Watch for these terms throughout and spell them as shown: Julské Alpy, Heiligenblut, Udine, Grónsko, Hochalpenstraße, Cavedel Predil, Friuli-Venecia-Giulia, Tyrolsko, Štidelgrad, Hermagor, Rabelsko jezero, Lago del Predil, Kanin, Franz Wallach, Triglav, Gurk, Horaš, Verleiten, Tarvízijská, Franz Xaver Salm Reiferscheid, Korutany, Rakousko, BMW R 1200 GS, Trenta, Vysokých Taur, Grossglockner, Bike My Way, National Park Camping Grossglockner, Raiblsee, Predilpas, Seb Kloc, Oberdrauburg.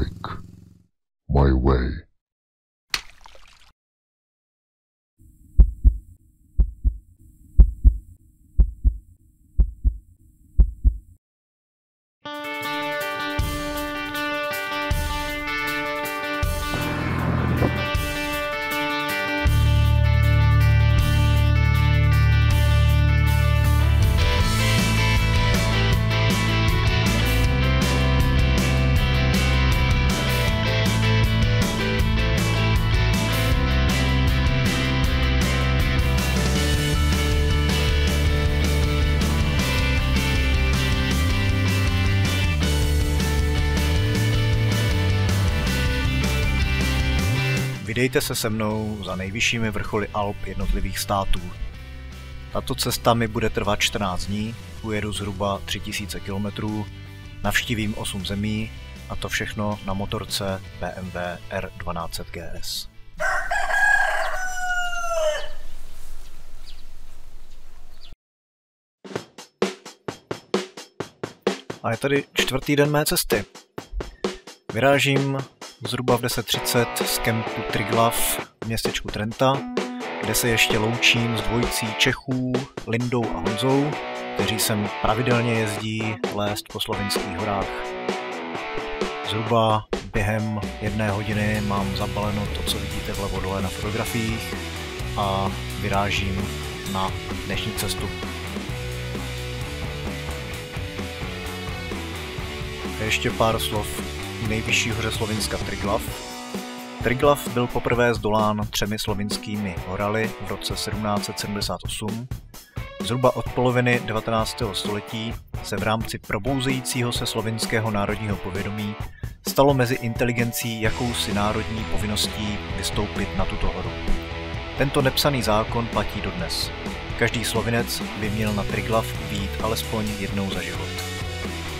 Bike My Way. Vydejte se se mnou za nejvyššími vrcholy Alp jednotlivých států. Tato cesta mi bude trvat 14 dní, ujedu zhruba 3000 km, navštívím 8 zemí a to všechno na motorce BMW R1200 GS. A je tady čtvrtý den mé cesty. Vyrážím zhruba v 10:30 z kempu Triglav v městečku Trenta, kde se ještě loučím s dvojicí Čechů, Lindou a Honzou, kteří sem pravidelně jezdí lézt po slovinských horách. Zhruba během 1 hodiny mám zabaleno to, co vidíte vlevo dole na fotografiích a vyrážím na dnešní cestu. Ještě pár slov nejvyšší hoře Slovinska Triglav. Triglav byl poprvé zdolán 3 slovinskými horali v roce 1778. Zhruba od poloviny 19. století se v rámci probouzejícího se slovinského národního povědomí stalo mezi inteligencí jakousi národní povinností vystoupit na tuto horu. Tento nepsaný zákon platí dodnes. Každý Slovinec by měl na Triglav vyjít alespoň jednou za život.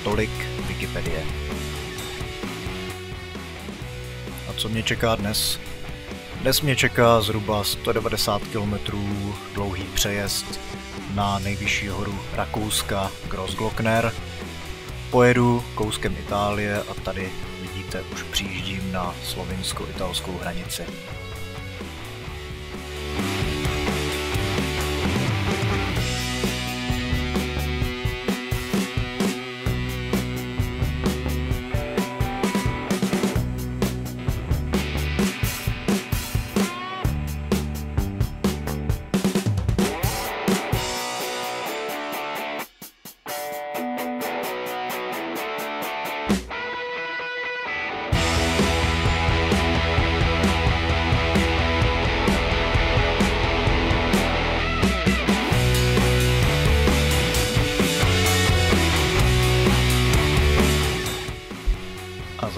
Tolik Wikipedie. Co mě čeká dnes? Dnes mě čeká zhruba 190 km dlouhý přejezd na nejvyšší horu Rakouska Grossglockner. Pojedu kouskem Itálie a tady vidíte, už přijíždím na slovinsko-italskou hranici.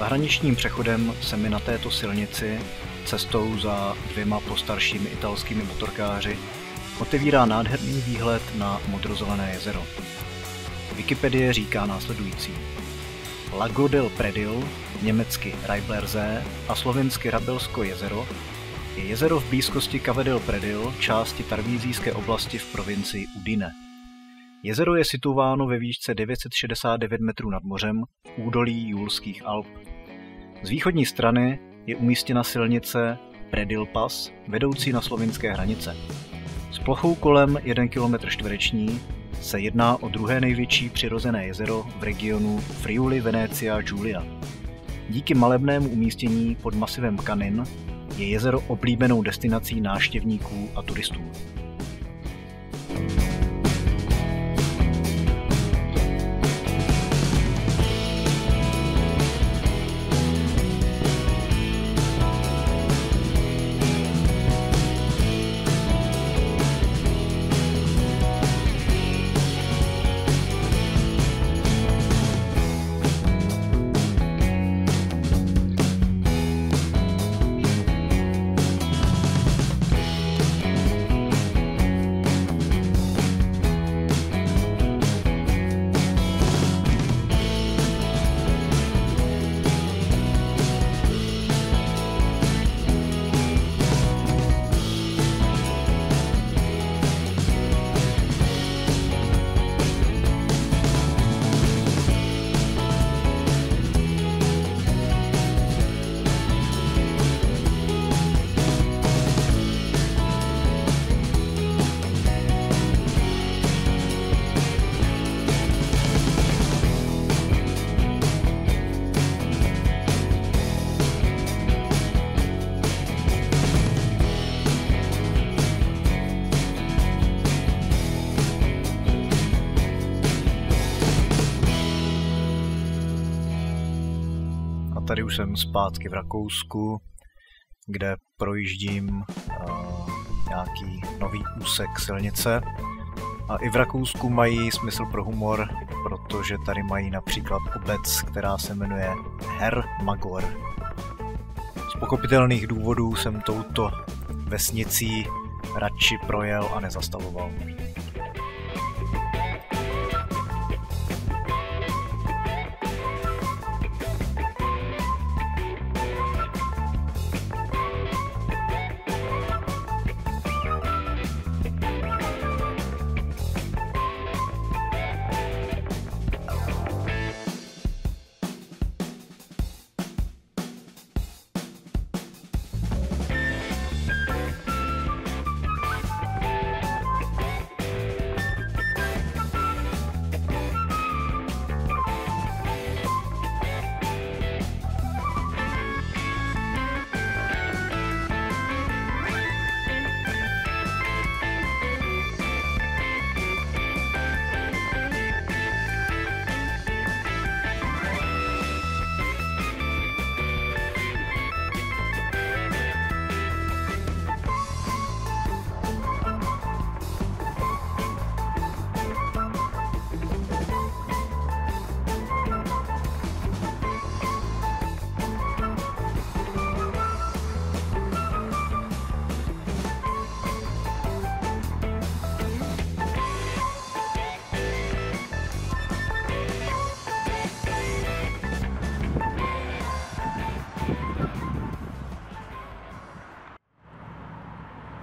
Hraničním přechodem se mi na této silnici, cestou za 2 postaršími italskými motorkáři, otevírá nádherný výhled na modrozelené jezero. Wikipedie říká následující. Lago del Predil, německy Raiblsee a slovinsky Rabelsko jezero, je jezero v blízkosti Cavedel Predil, části Tarvízijské oblasti v provincii Udine. Jezero je situováno ve výšce 969 metrů nad mořem, údolí Julských Alp. Z východní strany je umístěna silnice Predilpas, vedoucí na slovinské hranice. S plochou kolem 1 km² se jedná o druhé největší přirozené jezero v regionu Friuli-Venecia-Giulia. Díky malebnému umístění pod masivem Kanin je jezero oblíbenou destinací návštěvníků a turistů. tady už jsem zpátky v Rakousku, kde projíždím nějaký nový úsek silnice. A i v Rakousku mají smysl pro humor, protože tady mají například obec, která se jmenuje Hermagor. Z pochopitelných důvodů jsem touto vesnicí radši projel a nezastavoval.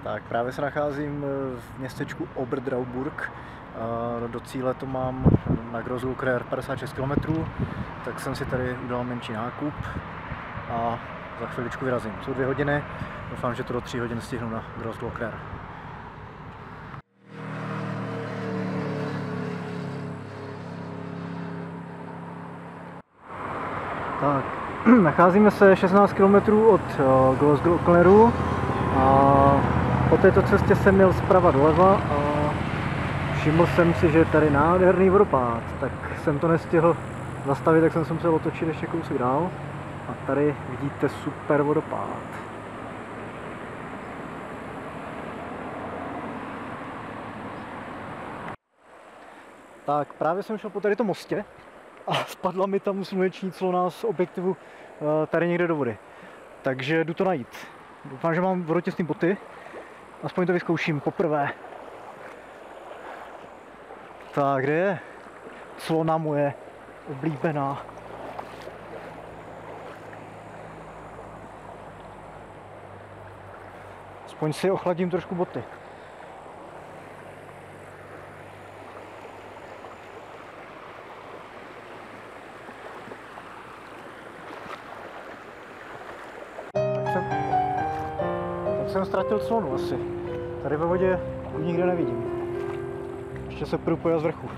Tak právě se nacházím v městečku Oberdrauburg, do cíle to mám na Grossglockner 56 km, tak jsem si tady udělal menší nákup a za chviličku vyrazím. Jsou 2 hodiny, doufám, že to do 3 hodin stihnu na Grossglockner. Tak, nacházíme se 16 km od Grossglockneru. Po této cestě jsem jel zprava doleva a všiml jsem si, že je tady nádherný vodopád, tak jsem to nestihl zastavit, tak jsem se musel otočit ještě kousek dál a tady vidíte super vodopád. Tak právě jsem šel po tady to mostě a spadla mi tam sluneční clona z objektivu tady někde do vody, takže jdu to najít. Doufám, že mám vodotěsné boty. Aspoň to vyzkouším poprvé. Tak, kde je clona moje oblíbená? Aspoň si ochladím trošku boty. Jsem ztratil clonu asi. Tady ve vodě nikde nevidím. Ještě se průpojil z vrchu.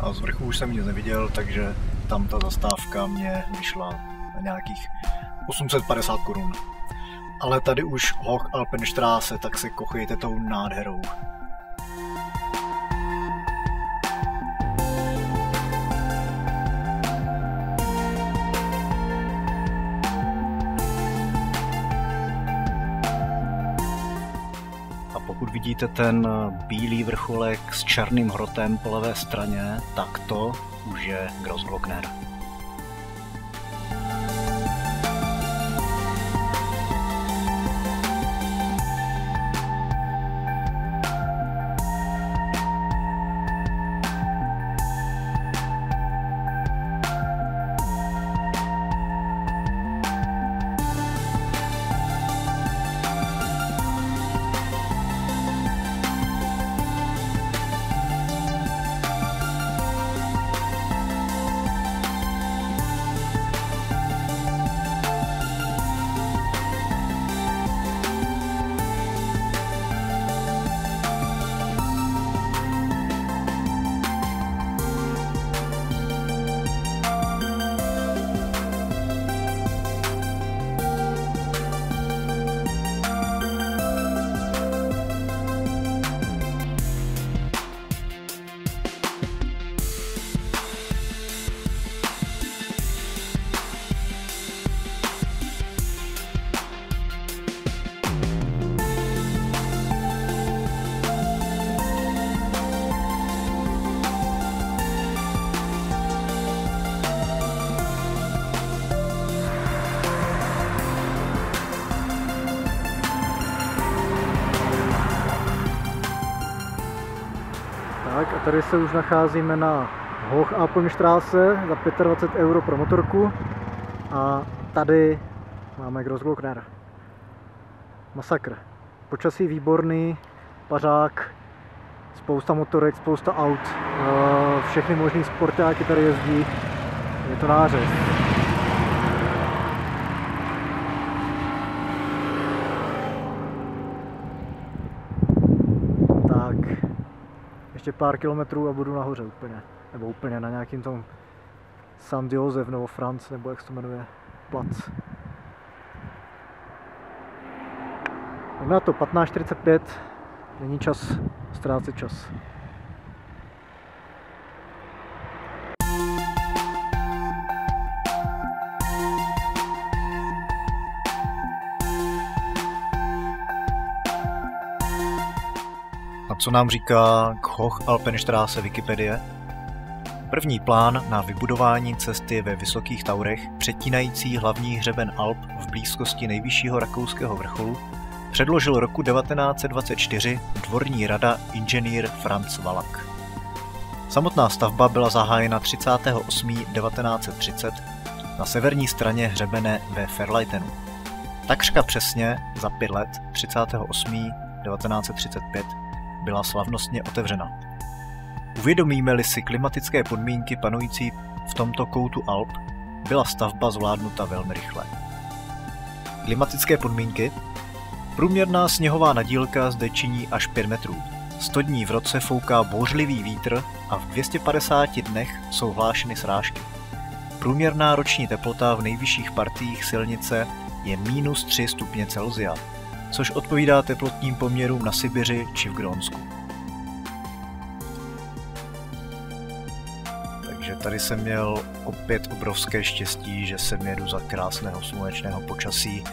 A z vrchu už jsem nic neviděl, takže tam ta zastávka mě vyšla na nějakých 850 korun. Ale tady už Hochalpenstraße, tak se kochejte tou nádherou. Vidíte ten bílý vrcholek s černým hrotem po levé straně, tak to už je Grossglockner. Tak a tady se už nacházíme na Hochalpenstraße za 25 euro pro motorku a tady máme Grossglockner. Masakr. Počasí výborný, pařák, spousta motorek, spousta aut, všechny možný sportáky tady jezdí, je to nářez. Tak, ještě pár kilometrů a budu nahoře úplně, nebo úplně na nějakým tom San Josef nebo Franz, nebo jak se to jmenuje, plac. Jdeme na to, 15:45, není čas ztrácet čas. A co nám říká k Hochalpenstraße Wikipedie? První plán na vybudování cesty ve Vysokých Taurech, přetínající hlavní hřeben Alp v blízkosti nejvyššího rakouského vrcholu, předložil roku 1924 dvorní rada inženýr Franz Wallach. Samotná stavba byla zahájena 38. 1930 na severní straně hřebene ve Verleitenu. Takřka přesně za 5 let 38. 1935 byla slavnostně otevřena. Uvědomíme-li si klimatické podmínky panující v tomto koutu Alp, byla stavba zvládnuta velmi rychle. Klimatické podmínky? Průměrná sněhová nadílka zde činí až 5 metrů. 100 dní v roce fouká bouřlivý vítr a v 250 dnech jsou hlášeny srážky. Průměrná roční teplota v nejvyšších partiích silnice je -3°C, což odpovídá teplotním poměrům na Sibiři či v Grónsku. Takže tady jsem měl opět obrovské štěstí, že sem jedu za krásného slunečného počasí,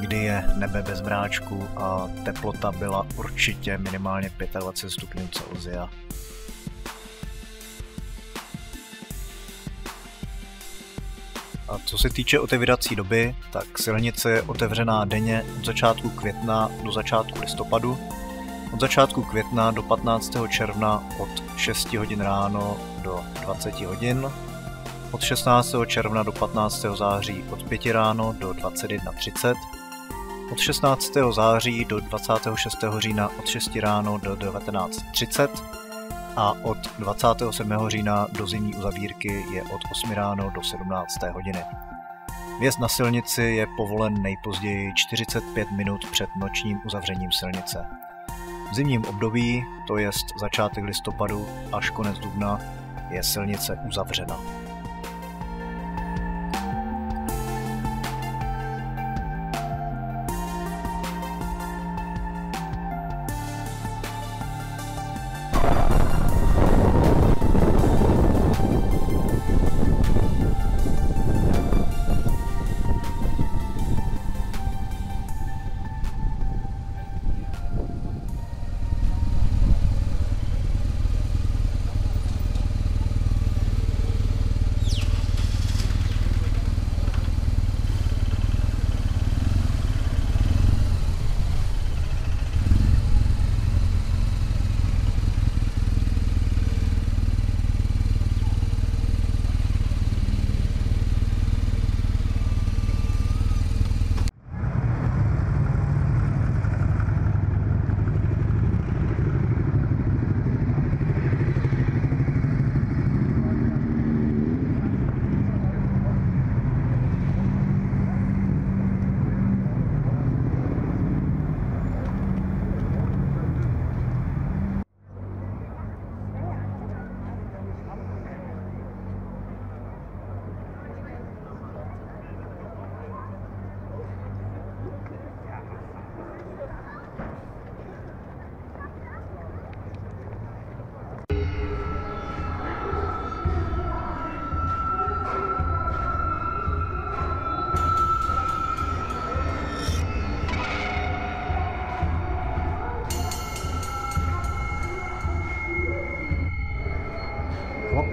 kdy je nebe bez mráčku a teplota byla určitě minimálně 25°C. A co se týče otevírací doby, tak silnice je otevřená denně od začátku května do začátku listopadu, od začátku května do 15. června od 6 hodin ráno do 20 hodin, od 16. června do 15. září od 5 ráno do 21:30, od 16. září do 26. října od 6 ráno do 19:30 a od 27. října do zimní uzavírky je od 8 ráno do 17. hodiny. Vjezd na silnici je povolen nejpozději 45 minut před nočním uzavřením silnice. V zimním období, to jest začátek listopadu až konec dubna, je silnice uzavřena.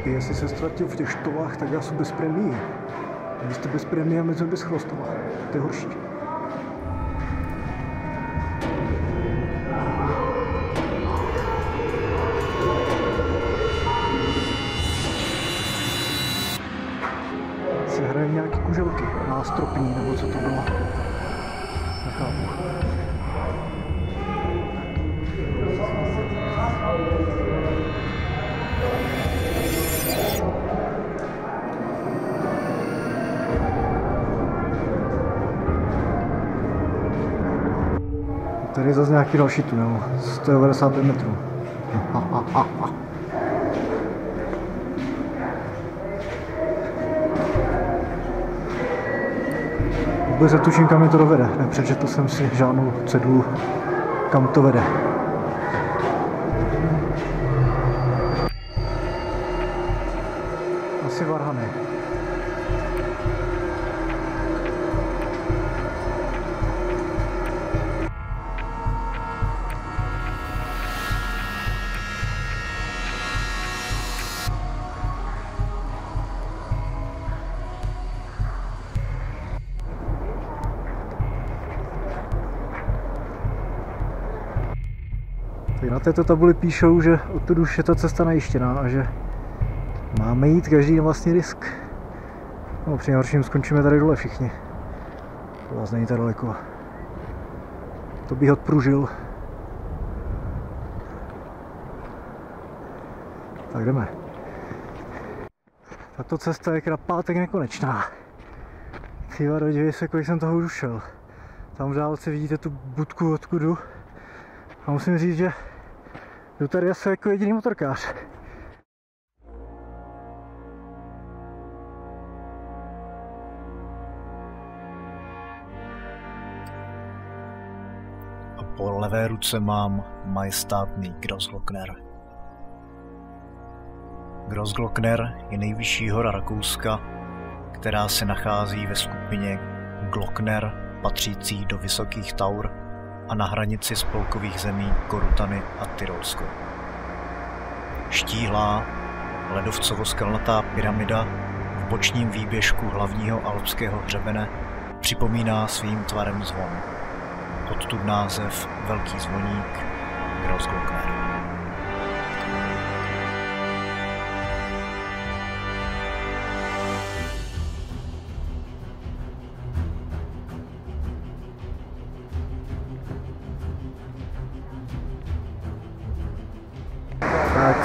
Jestli se ztratil v těch štovách, tak já jsem bez prémie. A vy jste bez prémie a my jsme bez chlastova. To je horší. nějaké kuželky nástropní, nebo co to bylo. Nechápu. Tady je zase nějaký další tunel, 195 metrů. Vůbec netuším, kam mě to dovede, nepřečetl jsem si žádnou cedulu, kam to vede. Asi varhany. Na této tabuli píšou, že odtud už je ta cesta najištěná a že máme jít každý na vlastní risk. No, při nejhorším skončíme tady dole všichni. To vás není tak daleko. To bych odpružil. Tak jdeme. Tato cesta je na pátek nekonečná. Tyva, dodívej se, kolik jsem toho už šel. Tam v dálce vidíte tu budku, odkud jdu. A musím říct, že jdu tady asi jako jediný motorkář. A po levé ruce mám majestátný Grossglockner. Grossglockner je nejvyšší hora Rakouska, která se nachází ve skupině Glockner patřící do Vysokých Taur a na hranici spolkových zemí Korutany a Tyrolsko. Štíhlá, ledovcovo-skalnatá pyramida v bočním výběžku hlavního alpského hřebene připomíná svým tvarem zvon. Odtud název Velký zvoník Grossglockner.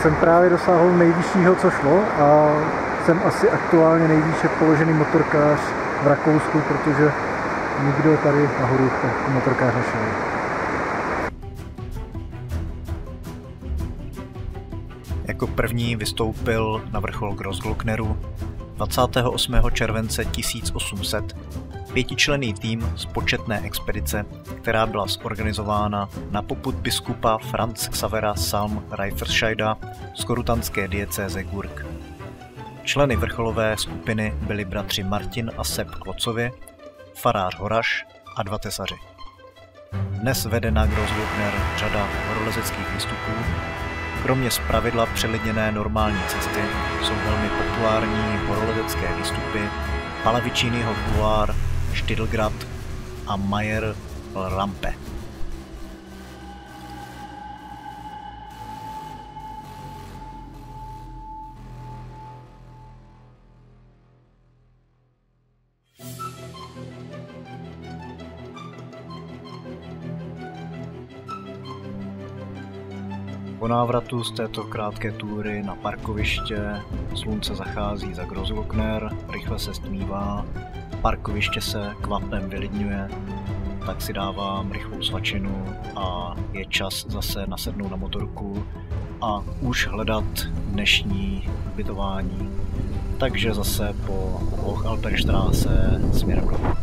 Jsem právě dosáhl nejvyššího, co šlo, a jsem asi aktuálně nejvýše položený motorkář v Rakousku, protože nikdo tady nahoru motorkář nešel. Jako první vystoupil na vrchol Grossglockneru 28. července 1800 pětičlenný tým z početné expedice, která byla zorganizována na popud biskupa Franz Xavera Salm Reiferscheida z korutanské diecéze Gurk. Členy vrcholové skupiny byli bratři Martin a Seb Klocovi, farář Horaš a dva tesaři. Dnes vede na Grossglockner řada horolezeckých výstupů. Kromě zpravidla přelidněné normální cesty jsou velmi populární horolezecké výstupy Palavičínyho Kuár, Štidelgrad a Mayer Rampe. Po návratu z této krátké túry na parkoviště slunce zachází za Grossglockner, rychle se stmívá, parkoviště se kvapem vylidňuje, tak si dávám rychlou svačinu a je čas zase nasednout na motorku a už hledat dnešní ubytování. Takže zase po Hochalpenstraße směrem dolů.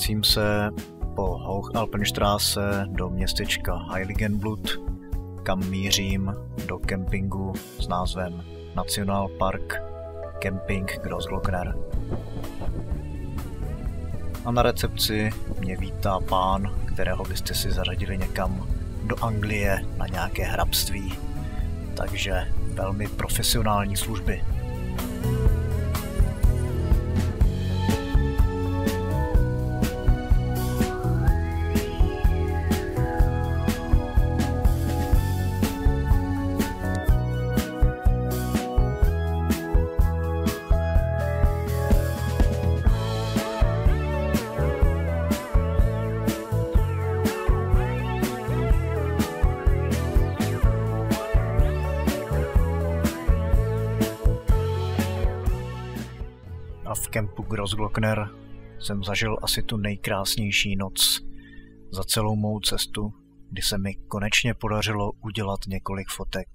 vracím se po Hochalpenstraße do městečka Heiligenblut, kam mířím do kempingu s názvem National Park Camping Grossglockner. A na recepci mě vítá pán, kterého byste si zařadili někam do Anglie na nějaké hrabství. Takže velmi profesionální služby. Kempu Grossglockner jsem zažil asi tu nejkrásnější noc za celou mou cestu, kdy se mi konečně podařilo udělat několik fotek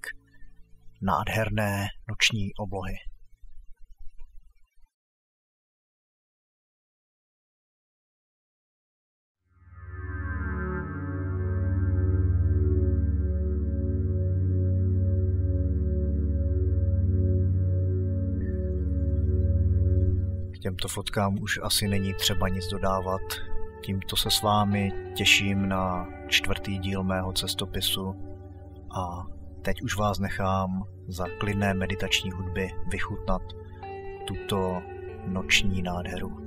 nádherné noční oblohy. Těmto fotkám už asi není třeba nic dodávat. Tímto se s vámi těším na čtvrtý díl mého cestopisu a teď už vás nechám za klidné meditační hudby vychutnat tuto noční nádheru.